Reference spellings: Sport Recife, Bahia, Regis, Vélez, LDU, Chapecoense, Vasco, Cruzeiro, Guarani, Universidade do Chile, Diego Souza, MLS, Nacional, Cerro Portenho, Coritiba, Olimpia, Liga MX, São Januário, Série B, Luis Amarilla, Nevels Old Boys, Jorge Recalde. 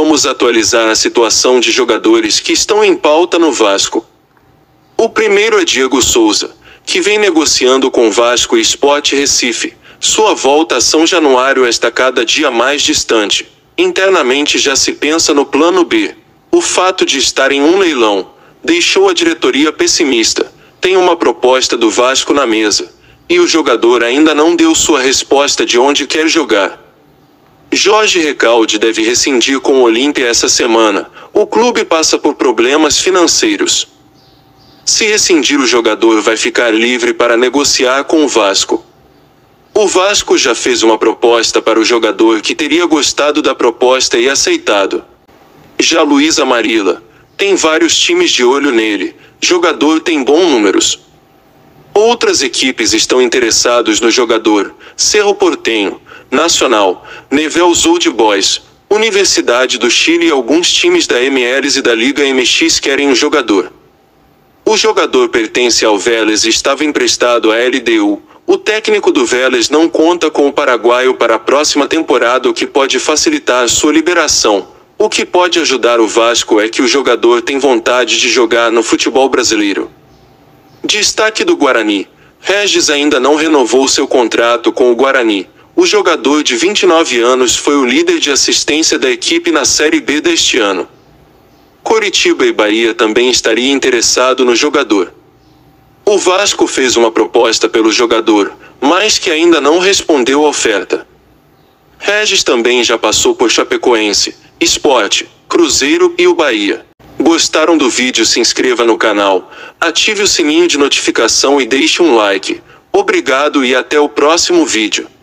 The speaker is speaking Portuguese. vamos atualizar a situação de jogadores que estão em pauta no Vasco. O primeiro é Diego Souza, que vem negociando com Vasco e Sport Recife. Sua volta a São Januário está cada dia mais distante. Internamente já se pensa no plano B. O fato de estar em um leilão deixou a diretoria pessimista. Tem uma proposta do Vasco na mesa, e o jogador ainda não deu sua resposta de onde quer jogar. Jorge Recalde deve rescindir com o Olimpia essa semana. O clube passa por problemas financeiros. Se rescindir, o jogador vai ficar livre para negociar com o Vasco. O Vasco já fez uma proposta para o jogador que teria gostado da proposta e aceitado. Já Luis Amarilla, tem vários times de olho nele, jogador tem bons números. Outras equipes estão interessadas no jogador: Cerro Portenho, Nacional, Nevels Old Boys, Universidade do Chile e alguns times da MLS e da Liga MX querem o jogador. O jogador pertence ao Vélez e estava emprestado à LDU. O técnico do Vélez não conta com o paraguaio para a próxima temporada, o que pode facilitar sua liberação. O que pode ajudar o Vasco é que o jogador tem vontade de jogar no futebol brasileiro. Destaque do Guarani: Regis ainda não renovou seu contrato com o Guarani. O jogador de 29 anos foi o líder de assistência da equipe na Série B deste ano. Coritiba e Bahia também estaria interessado no jogador. O Vasco fez uma proposta pelo jogador, mas que ainda não respondeu à oferta. Regis também já passou por Chapecoense, Sport, Cruzeiro e o Bahia. Gostaram do vídeo? Se inscreva no canal, ative o sininho de notificação e deixe um like. Obrigado e até o próximo vídeo.